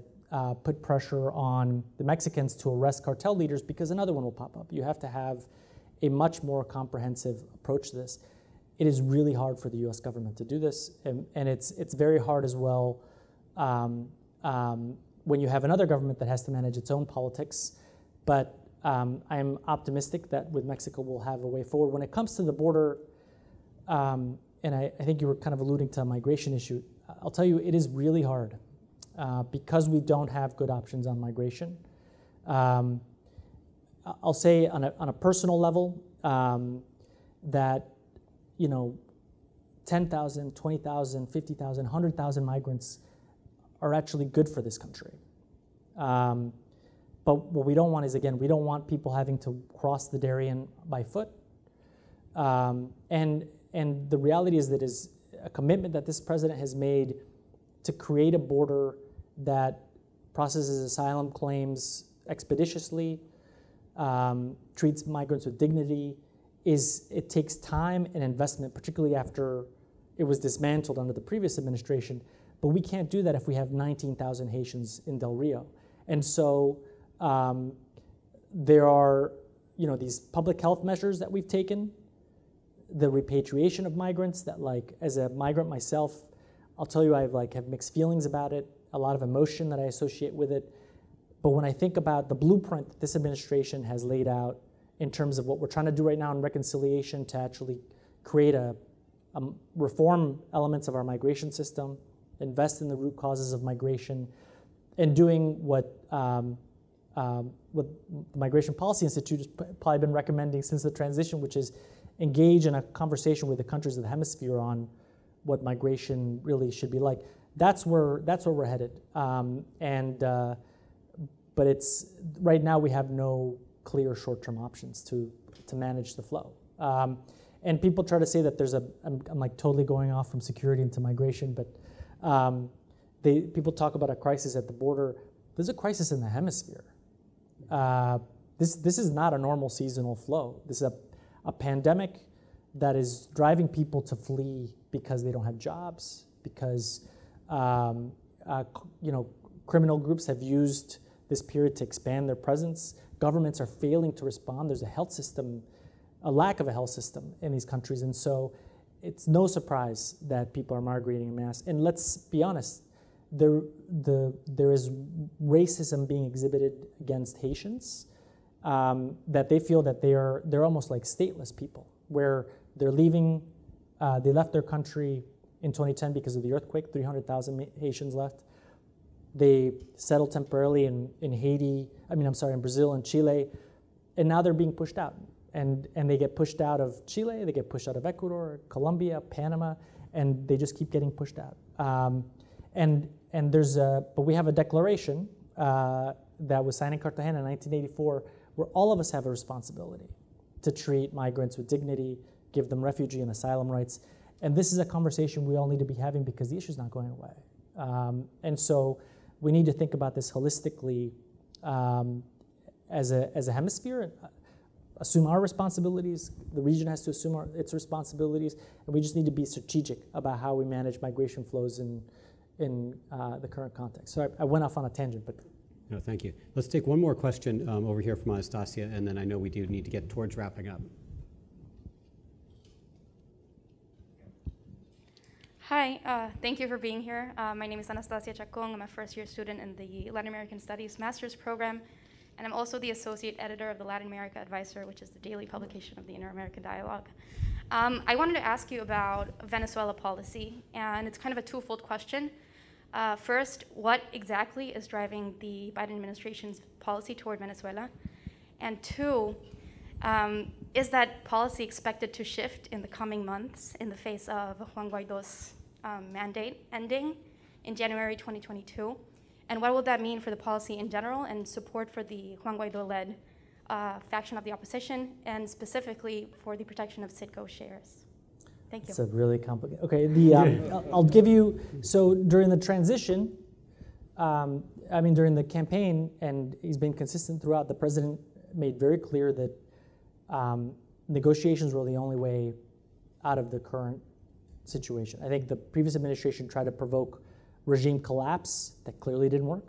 put pressure on the Mexicans to arrest cartel leaders because another one will pop up. You have to have a much more comprehensive approach to this. It is really hard for the U.S. government to do this, and it's very hard as well when you have another government that has to manage its own politics, but. I'm optimistic that with Mexico we'll have a way forward. When it comes to the border, and I think you were kind of alluding to a migration issue, I'll tell you it is really hard because we don't have good options on migration. I'll say on a personal level that, you know, 10,000, 20,000, 50,000, 100,000 migrants are actually good for this country. But what we don't want is, again, we don't want people having to cross the Darien by foot. And the reality is that is a commitment that this president has made to create a border that processes asylum claims expeditiously, treats migrants with dignity. It takes time and investment, particularly after it was dismantled under the previous administration. But we can't do that if we have 19,000 Haitians in Del Rio. And so, there are, you know, these public health measures that we've taken, the repatriation of migrants that, like, as a migrant myself, I'll tell you I have mixed feelings about it, a lot of emotion that I associate with it. But when I think about the blueprint that this administration has laid out in terms of what we're trying to do right now in reconciliation to actually create a reform elements of our migration system, invest in the root causes of migration, and doing what the Migration Policy Institute has probably been recommending since the transition, which is engage in a conversation with the countries of the hemisphere on what migration really should be like. That's where we're headed. But it's right now we have no clear short-term options to manage the flow. And people try to say that there's a, I'm like totally going off from security into migration, but people talk about a crisis at the border. There's a crisis in the hemisphere. This is not a normal seasonal flow. This is a pandemic that is driving people to flee because they don't have jobs, because criminal groups have used this period to expand their presence. Governments are failing to respond. There's a lack of a health system in these countries, and so it's no surprise that people are migrating en masse. And let's be honest, there is racism being exhibited against Haitians, that they feel that they're almost like stateless people, where they're leaving. They left their country in 2010 because of the earthquake. 300,000 Haitians left. They settled temporarily in Brazil and Chile, and now they're being pushed out. And they get pushed out of Chile, they get pushed out of Ecuador, Colombia, Panama, and they just keep getting pushed out. But we have a declaration that was signed in Cartagena in 1984, where all of us have a responsibility to treat migrants with dignity, give them refugee and asylum rights. And this is a conversation we all need to be having because the issue is not going away. And so we need to think about this holistically as a hemisphere. Assume our responsibilities, the region has to assume its responsibilities, and we just need to be strategic about how we manage migration flows in the current context. So I went off on a tangent, but. No, thank you. Let's take one more question over here from Anastasia, and then I know we do need to get towards wrapping up. Hi, thank you for being here. My name is Anastasia Chacon. I'm a first-year student in the Latin American Studies Master's Program. And I'm also the associate editor of the Latin America Advisor, which is the daily publication of the Inter-American Dialogue. I wanted to ask you about Venezuela policy, and it's kind of a twofold question. First, what exactly is driving the Biden administration's policy toward Venezuela? And two, is that policy expected to shift in the coming months in the face of Juan Guaido's mandate ending in January 2022? And what will that mean for the policy in general and support for the Juan Guaido-led faction of the opposition, and specifically for the protection of Citgo shares? Thank you. It's a really complicated. Okay, I'll give you. So during the transition, during the campaign, and he's been consistent throughout. The president made very clear that negotiations were the only way out of the current situation. I think the previous administration tried to provoke regime collapse. That clearly didn't work.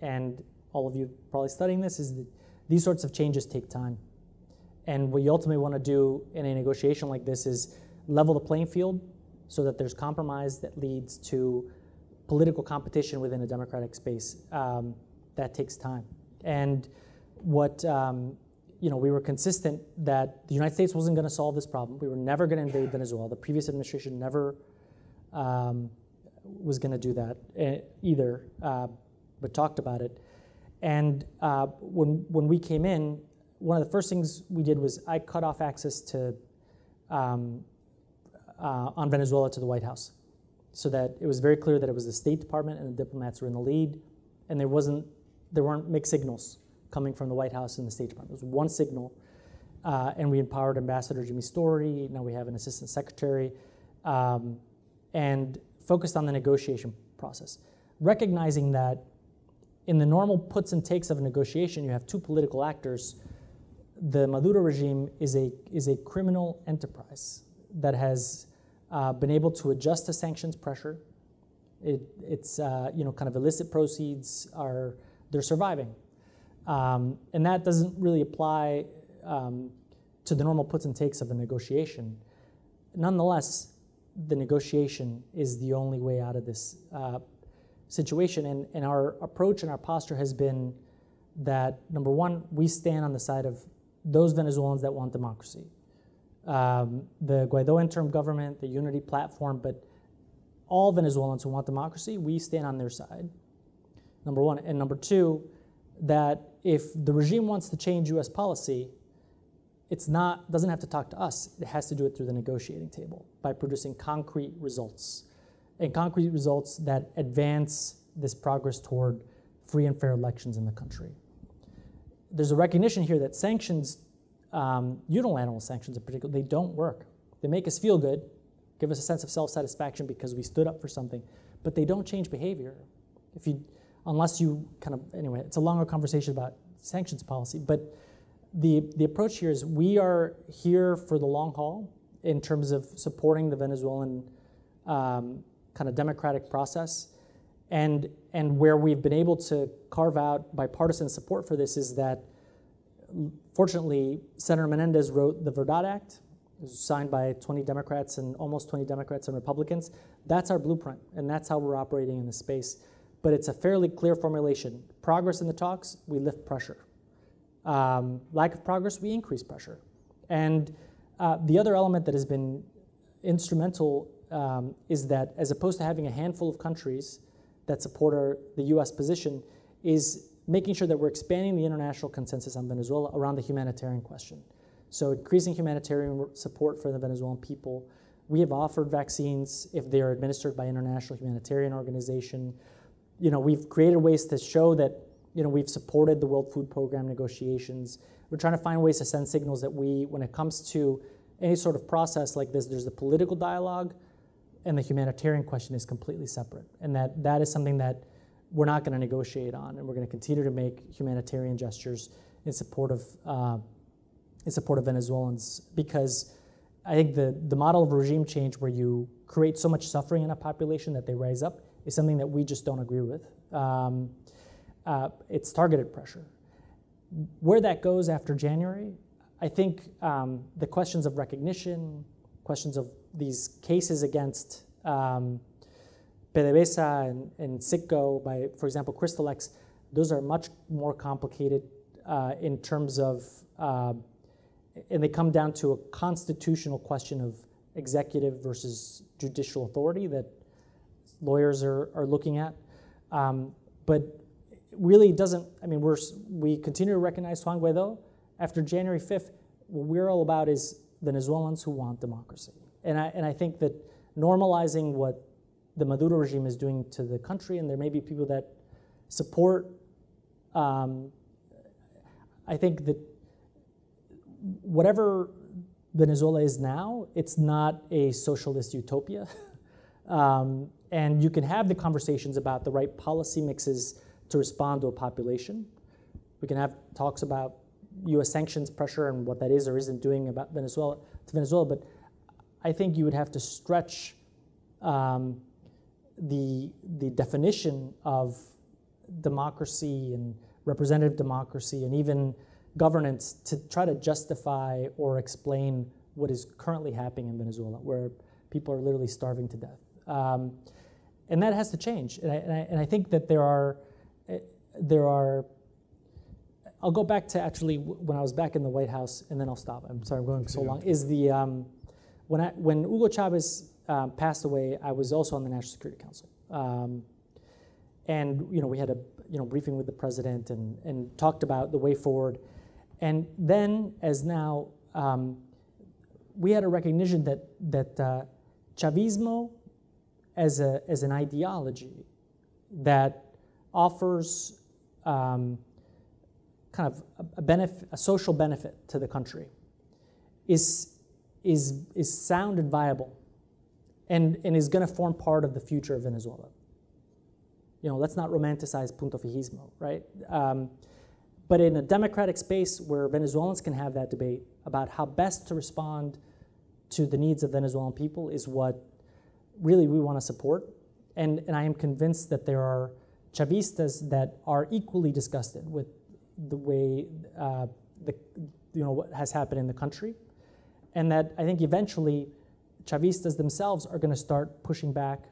And all of you probably studying this is that these sorts of changes take time. And what you ultimately want to do in a negotiation like this is level the playing field so that there's compromise that leads to political competition within a democratic space. That takes time. And what, we were consistent that the United States wasn't going to solve this problem. We were never going to invade Venezuela. The previous administration never was going to do that either, but talked about it. And when we came in, one of the first things we did was I cut off access to on Venezuela to the White House, so that it was very clear that it was the State Department and the diplomats were in the lead, and there weren't mixed signals coming from the White House and the State Department. It was one signal, and we empowered Ambassador Jimmy Story. Now we have an Assistant Secretary, and focused on the negotiation process, recognizing that in the normal puts and takes of a negotiation, you have two political actors. The Maduro regime is a criminal enterprise that has been able to adjust to sanctions pressure. It's kind of illicit proceeds they're surviving, and that doesn't really apply to the normal puts and takes of a negotiation. Nonetheless, the negotiation is the only way out of this situation. And our approach and our posture has been that, number one, we stand on the side of those Venezuelans that want democracy. The Guaido interim government, the unity platform, but all Venezuelans who want democracy, we stand on their side, number one. And number two, that if the regime wants to change U.S. policy, it's not, doesn't have to talk to us. It has to do it through the negotiating table by producing concrete results, and concrete results that advance this progress toward free and fair elections in the country. There's a recognition here that sanctions, unilateral sanctions in particular, they don't work. They make us feel good, give us a sense of self-satisfaction because we stood up for something, but they don't change behavior. If you, unless you kind of, anyway, it's a longer conversation about sanctions policy, but the approach here is we are here for the long haul in terms of supporting the Venezuelan kind of democratic process. And where we've been able to carve out bipartisan support for this is that, fortunately, Senator Menendez wrote the Verdad Act. It was signed by 20 Democrats and almost 20 Democrats and Republicans. That's our blueprint, and that's how we're operating in this space. But it's a fairly clear formulation. Progress in the talks, we lift pressure. Lack of progress, we increase pressure. And the other element that has been instrumental is that as opposed to having a handful of countries that support the U.S. position is making sure that we're expanding the international consensus on Venezuela around the humanitarian question. So increasing humanitarian support for the Venezuelan people. We have offered vaccines if they are administered by international humanitarian organization. You know, we've created ways to show that, you know, we've supported the World Food Program negotiations. We're trying to find ways to send signals that we, when it comes to any sort of process like this, there's the political dialogue, and the humanitarian question is completely separate. And that is something that we're not going to negotiate on, and we're going to continue to make humanitarian gestures in support of Venezuelans, because I think the model of regime change where you create so much suffering in a population that they rise up is something that we just don't agree with. It's targeted pressure. Where that goes after January, I think the questions of recognition, questions of these cases against PDVSA and Citgo by, for example, Cristalex, those are much more complicated in terms of, and they come down to a constitutional question of executive versus judicial authority that lawyers are looking at. But really doesn't, I mean, we continue to recognize Juan Guaido. After January 5th, what we're all about is Venezuelans who want democracy. And I think that normalizing what the Maduro regime is doing to the country, and there may be people that support, I think that whatever Venezuela is now, it's not a socialist utopia. And you can have the conversations about the right policy mixes to respond to a population. We can have talks about U.S. sanctions pressure and what that is or isn't doing about Venezuela to Venezuela, but I think you would have to stretch the definition of democracy and representative democracy and even governance to try to justify or explain what is currently happening in Venezuela, where people are literally starving to death. And that has to change. And I think that there are I'll go back to actually when I was back in the White House, and then I'll stop. I'm sorry, I'm going so long. Is the when Hugo Chavez passed away, I was also on the National Security Council, and you know we had a briefing with the president and talked about the way forward, and then as now we had a recognition that Chavismo as an ideology that offers kind of a social benefit to the country is sound and viable, and is going to form part of the future of Venezuela. You know, let's not romanticize punto fijismo, right? But in a democratic space where Venezuelans can have that debate about how best to respond to the needs of Venezuelan people is what really we want to support. And I am convinced that there are Chavistas that are equally disgusted with the way what has happened in the country, and that I think eventually Chavistas themselves are going to start pushing back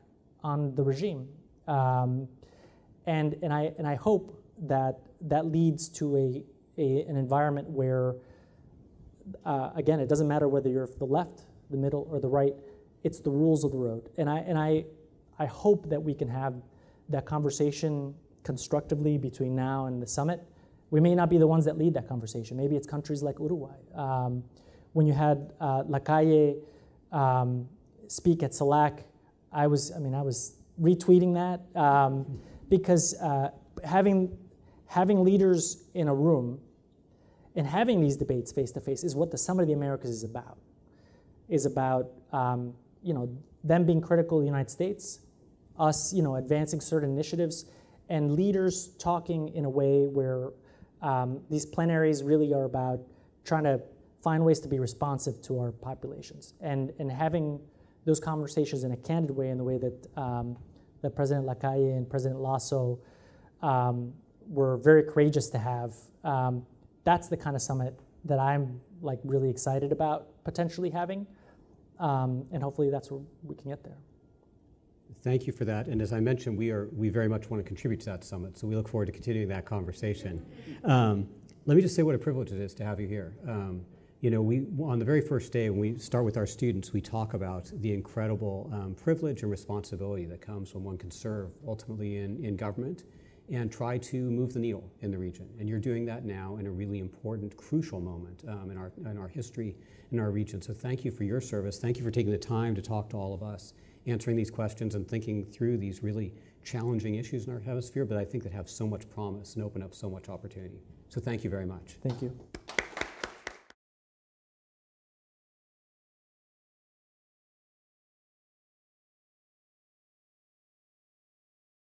on the regime, and I hope that leads to an environment where again it doesn't matter whether you're the left, the middle, or the right. It's the rules of the road, and I hope that we can have that conversation constructively between now and the summit. We may not be the ones that lead that conversation. Maybe it's countries like Uruguay. When you had Lacalle speak at SELAC, I was retweeting that because having leaders in a room and having these debates face to face is what the Summit of the Americas is about. Is about you know, them being critical of the United States, us advancing certain initiatives, and leaders talking in a way where these plenaries really are about trying to find ways to be responsive to our populations, and having those conversations in a candid way, in the way that that President Lacalle and President Lasso were very courageous to have. That's the kind of summit that I'm like really excited about potentially having, and hopefully that's where we can get there. Thank you for that, and as I mentioned, we very much want to contribute to that summit, so we look forward to continuing that conversation. Let me just say what a privilege it is to have you here. You know, on the very first day when we start with our students, we talk about the incredible privilege and responsibility that comes when one can serve ultimately in government and try to move the needle in the region. And you're doing that now in a really important, crucial moment in our history, in our region. So thank you for your service. Thank you for taking the time to talk to all of us, answering these questions and thinking through these really challenging issues in our hemisphere, but I think that have so much promise and open up so much opportunity. So thank you very much. Thank you.